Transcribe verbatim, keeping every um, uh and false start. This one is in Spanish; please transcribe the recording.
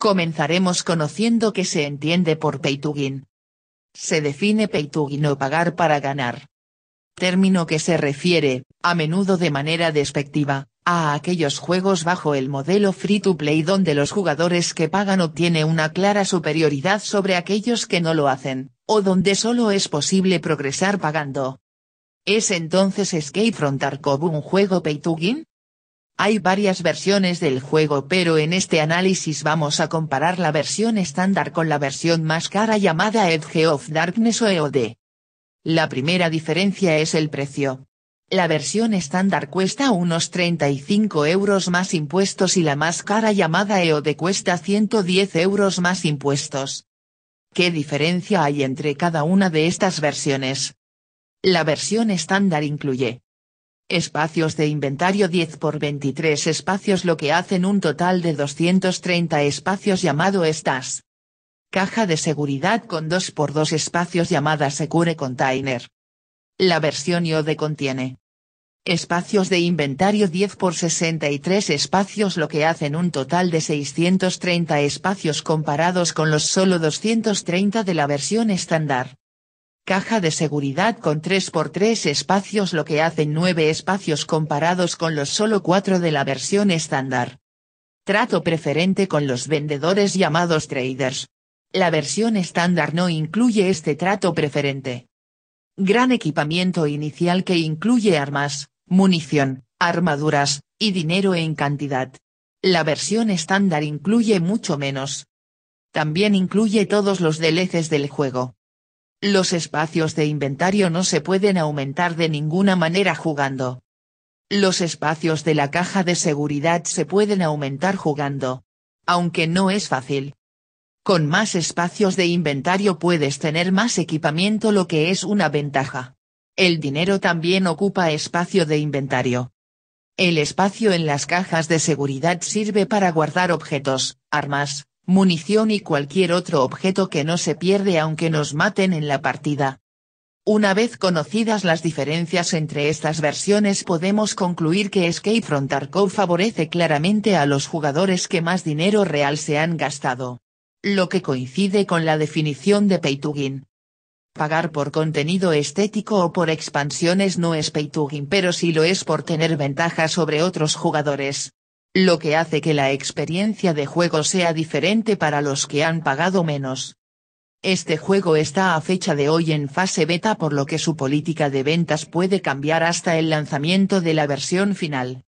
Comenzaremos conociendo qué se entiende por Pay to Win. Se define Pay to Win o pagar para ganar. Término que se refiere, a menudo de manera despectiva, a aquellos juegos bajo el modelo free to play donde los jugadores que pagan obtienen una clara superioridad sobre aquellos que no lo hacen, o donde solo es posible progresar pagando. ¿Es entonces Escape from Tarkov un juego Pay to Win? Hay varias versiones del juego, pero en este análisis vamos a comparar la versión estándar con la versión más cara llamada Edge of Darkness o E O D. La primera diferencia es el precio. La versión estándar cuesta unos treinta y cinco euros más impuestos y la más cara llamada E O D cuesta ciento diez euros más impuestos. ¿Qué diferencia hay entre cada una de estas versiones? La versión estándar incluye espacios de inventario diez por veintitrés espacios, lo que hacen un total de doscientos treinta espacios llamado Stas. Caja de seguridad con dos por dos espacios llamada Secure Container. La versión E O D contiene espacios de inventario diez por sesenta y tres espacios, lo que hacen un total de seiscientos treinta espacios comparados con los solo doscientos treinta de la versión estándar. Caja de seguridad con tres por tres espacios, lo que hacen nueve espacios comparados con los solo cuatro de la versión estándar. Trato preferente con los vendedores llamados traders. La versión estándar no incluye este trato preferente. Gran equipamiento inicial que incluye armas, munición, armaduras, y dinero en cantidad. La versión estándar incluye mucho menos. También incluye todos los D L Cs del juego. Los espacios de inventario no se pueden aumentar de ninguna manera jugando. Los espacios de la caja de seguridad se pueden aumentar jugando. Aunque no es fácil. Con más espacios de inventario puedes tener más equipamiento, lo que es una ventaja. El dinero también ocupa espacio de inventario. El espacio en las cajas de seguridad sirve para guardar objetos, armas, munición y cualquier otro objeto que no se pierde aunque nos maten en la partida. Una vez conocidas las diferencias entre estas versiones, podemos concluir que Escape from Tarkov favorece claramente a los jugadores que más dinero real se han gastado. Lo que coincide con la definición de Pay to Win. Pagar por contenido estético o por expansiones no es Pay to Win, pero sí lo es por tener ventaja sobre otros jugadores. Lo que hace que la experiencia de juego sea diferente para los que han pagado menos. Este juego está a fecha de hoy en fase beta, por lo que su política de ventas puede cambiar hasta el lanzamiento de la versión final.